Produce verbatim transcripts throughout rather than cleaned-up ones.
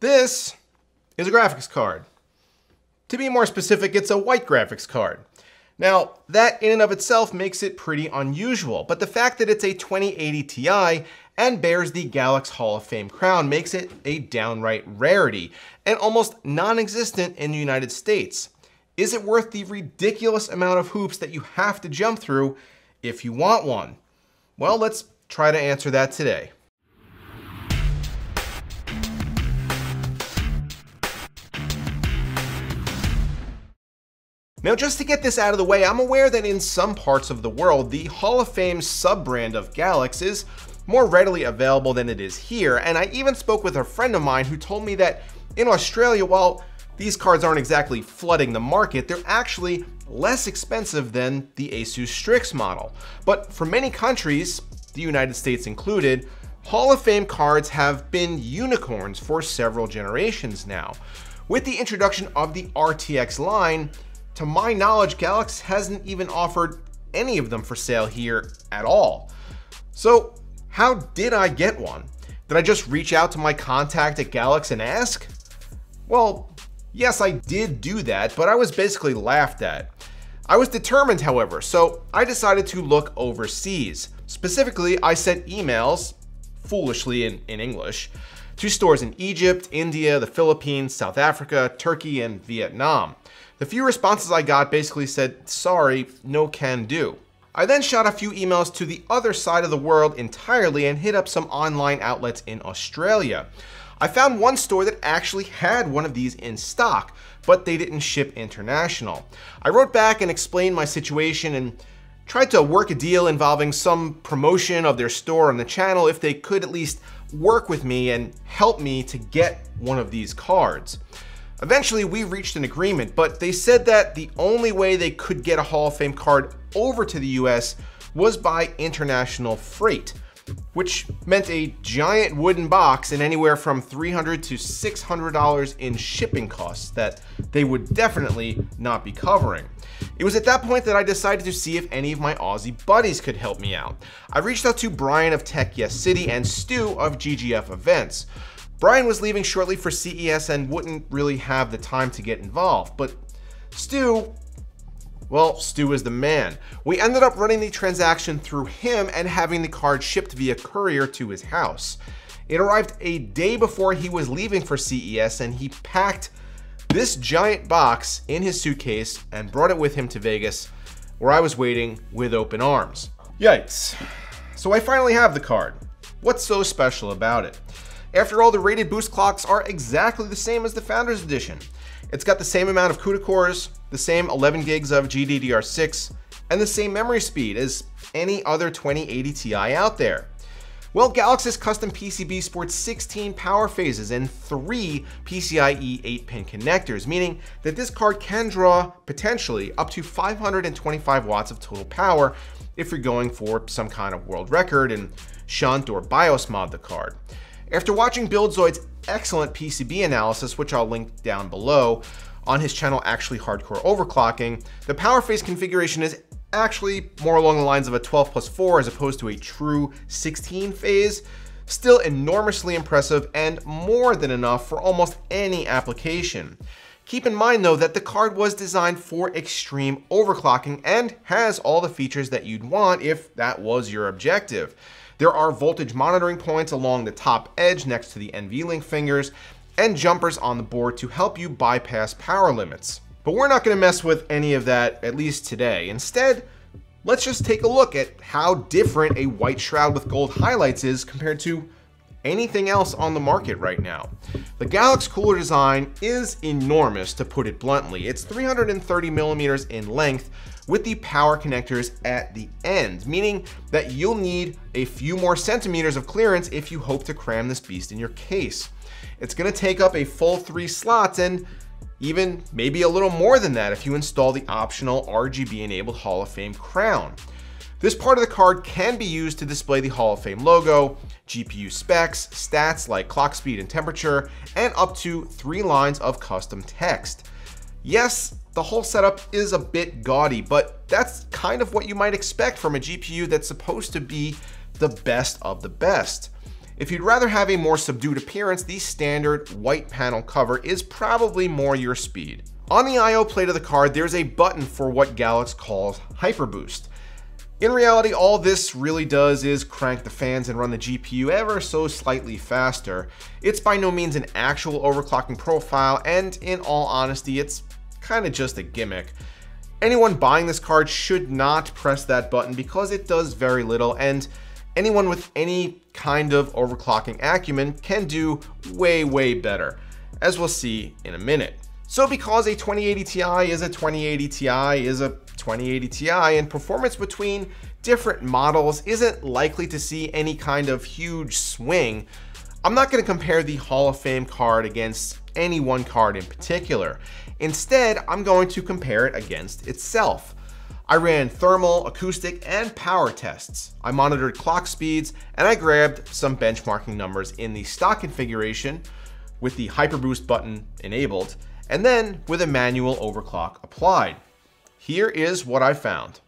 This is a graphics card. To be more specific, it's a white graphics card. Now, that in and of itself makes it pretty unusual, but the fact that it's a twenty eighty Ti and bears the Galax Hall of Fame crown makes it a downright rarity and almost non-existent in the United States. Is it worth the ridiculous amount of hoops that you have to jump through if you want one? Well, let's try to answer that today. Now, just to get this out of the way, I'm aware that in some parts of the world, the Hall of Fame sub-brand of Galax is more readily available than it is here, and I even spoke with a friend of mine who told me that in Australia, while these cards aren't exactly flooding the market, they're actually less expensive than the ASUS Strix model. But for many countries, the United States included, Hall of Fame cards have been unicorns for several generations now. With the introduction of the R T X line, to my knowledge, Galax hasn't even offered any of them for sale here at all. So how did I get one? Did I just reach out to my contact at Galax and ask? Well, yes, I did do that, but I was basically laughed at. I was determined, however, so I decided to look overseas. Specifically, I sent emails, foolishly in, in English, to stores in Egypt, India, the Philippines, South Africa, Turkey, and Vietnam. The few responses I got basically said, sorry, no can do. I then shot a few emails to the other side of the world entirely and hit up some online outlets in Australia. I found one store that actually had one of these in stock, but they didn't ship international. I wrote back and explained my situation and tried to work a deal involving some promotion of their store on the channel if they could at least work with me and help me to get one of these cards. Eventually, we reached an agreement, but they said that the only way they could get a Hall of Fame card over to the U S was by international freight, which meant a giant wooden box and anywhere from three hundred to six hundred dollars in shipping costs that they would definitely not be covering. It was at that point that I decided to see if any of my Aussie buddies could help me out. I reached out to Brian of Tech Yes City and Stu of G G F Events. Brian was leaving shortly for C E S and wouldn't really have the time to get involved, but Stu, well, Stu is the man. We ended up running the transaction through him and having the card shipped via courier to his house. It arrived a day before he was leaving for C E S, and he packed this giant box in his suitcase and brought it with him to Vegas, where I was waiting with open arms. Yikes. So I finally have the card. What's so special about it? After all, the rated boost clocks are exactly the same as the Founders Edition. It's got the same amount of CUDA cores, the same eleven gigs of G D D R six, and the same memory speed as any other twenty eighty Ti out there. Well, Galax's custom P C B sports sixteen power phases and three PCIe eight pin connectors, meaning that this card can draw potentially up to five hundred twenty-five watts of total power if you're going for some kind of world record and shunt or BIOS mod the card. After watching Buildzoid's excellent P C B analysis, which I'll link down below, on his channel Actually Hardcore Overclocking, the power phase configuration is actually more along the lines of a twelve plus four as opposed to a true sixteen phase. Still enormously impressive and more than enough for almost any application. Keep in mind though that the card was designed for extreme overclocking and has all the features that you'd want if that was your objective. There are voltage monitoring points along the top edge next to the NVLink fingers and jumpers on the board to help you bypass power limits. But we're not going to mess with any of that, at least today. Instead, let's just take a look at how different a white shroud with gold highlights is compared to anything else on the market right now. The Galax cooler design is enormous, to put it bluntly. It's three hundred thirty millimeters in length, with the power connectors at the end, meaning that you'll need a few more centimeters of clearance if you hope to cram this beast in your case. It's gonna take up a full three slots and even maybe a little more than that if you install the optional R G B enabled Hall of Fame crown. This part of the card can be used to display the Hall of Fame logo, G P U specs, stats like clock speed and temperature, and up to three lines of custom text. Yes, the whole setup is a bit gaudy, but that's kind of what you might expect from a G P U that's supposed to be the best of the best. If you'd rather have a more subdued appearance, the standard white panel cover is probably more your speed. On the I O plate of the card, there's a button for what Galax calls Hyper Boost. In reality, all this really does is crank the fans and run the G P U ever so slightly faster. It's by no means an actual overclocking profile, and in all honesty, it's kind of just a gimmick. Anyone buying this card should not press that button because it does very little, and anyone with any kind of overclocking acumen can do way, way better, as we'll see in a minute. So because a twenty eighty Ti is a twenty eighty Ti is a twenty eighty Ti, and performance between different models isn't likely to see any kind of huge swing, I'm not going to compare the Hall of Fame card against any one card in particular. Instead, I'm going to compare it against itself. I ran thermal, acoustic, and power tests. I monitored clock speeds, and I grabbed some benchmarking numbers in the stock configuration with the Hyper Boost button enabled, and then with a manual overclock applied. Here is what I found.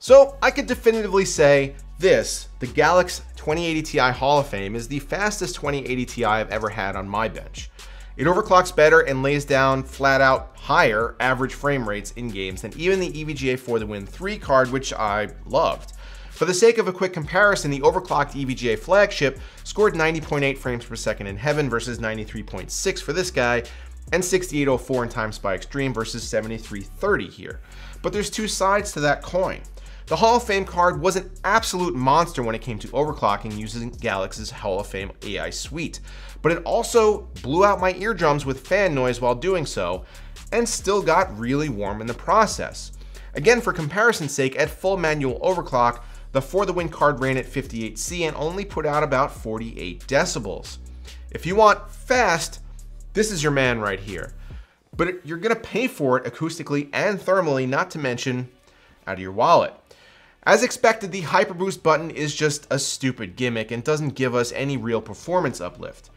So I could definitively say this, the Galax twenty eighty Ti Hall of Fame is the fastest twenty eighty Ti I've ever had on my bench. It overclocks better and lays down flat out higher average frame rates in games than even the E V G A For the Win three card, which I loved. For the sake of a quick comparison, the overclocked E V G A flagship scored ninety point eight frames per second in Heaven versus ninety-three point six for this guy, and sixty-eight oh four in Time Spy Extreme versus seventy-three thirty here. But there's two sides to that coin. The Hall of Fame card was an absolute monster when it came to overclocking using Galax's Hall of Fame A I suite, but it also blew out my eardrums with fan noise while doing so, and still got really warm in the process. Again, for comparison's sake, at full manual overclock, the For the Win card ran at fifty-eight C and only put out about forty-eight decibels. If you want fast, this is your man right here, but you're gonna pay for it acoustically and thermally, not to mention out of your wallet. As expected, the Hyper Boost button is just a stupid gimmick and doesn't give us any real performance uplift.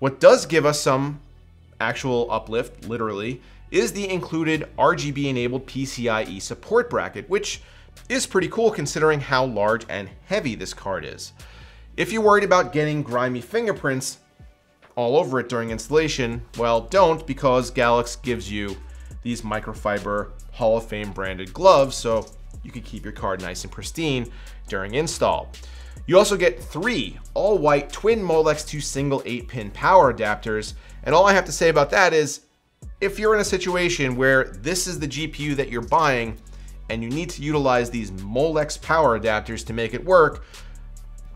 What does give us some actual uplift, literally, is the included R G B-enabled P C I E support bracket, which is pretty cool considering how large and heavy this card is. If you're worried about getting grimy fingerprints all over it during installation, well, don't, because Galax gives you these microfiber Hall of Fame branded gloves, so you can keep your card nice and pristine during install. You also get three all white twin Molex to single eight pin power adapters. And all I have to say about that is, if you're in a situation where this is the G P U that you're buying and you need to utilize these Molex power adapters to make it work,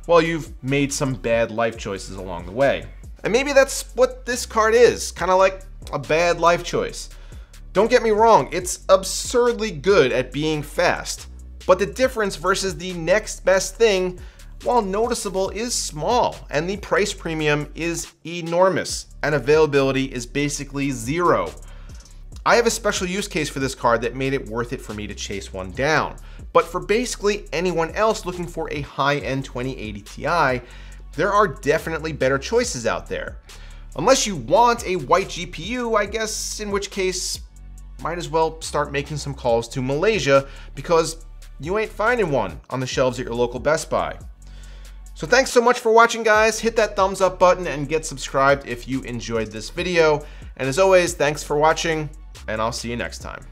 well, you've made some bad life choices along the way. And maybe that's what this card is, kind of like a bad life choice. Don't get me wrong, it's absurdly good at being fast, but the difference versus the next best thing, while noticeable, is small, and the price premium is enormous, and availability is basically zero. I have a special use case for this card that made it worth it for me to chase one down, but for basically anyone else looking for a high-end twenty eighty Ti, there are definitely better choices out there. Unless you want a white G P U, I guess, in which case, might as well start making some calls to Malaysia, because you ain't finding one on the shelves at your local Best Buy. So thanks so much for watching, guys. Hit that thumbs up button and get subscribed if you enjoyed this video. And as always, thanks for watching, and I'll see you next time.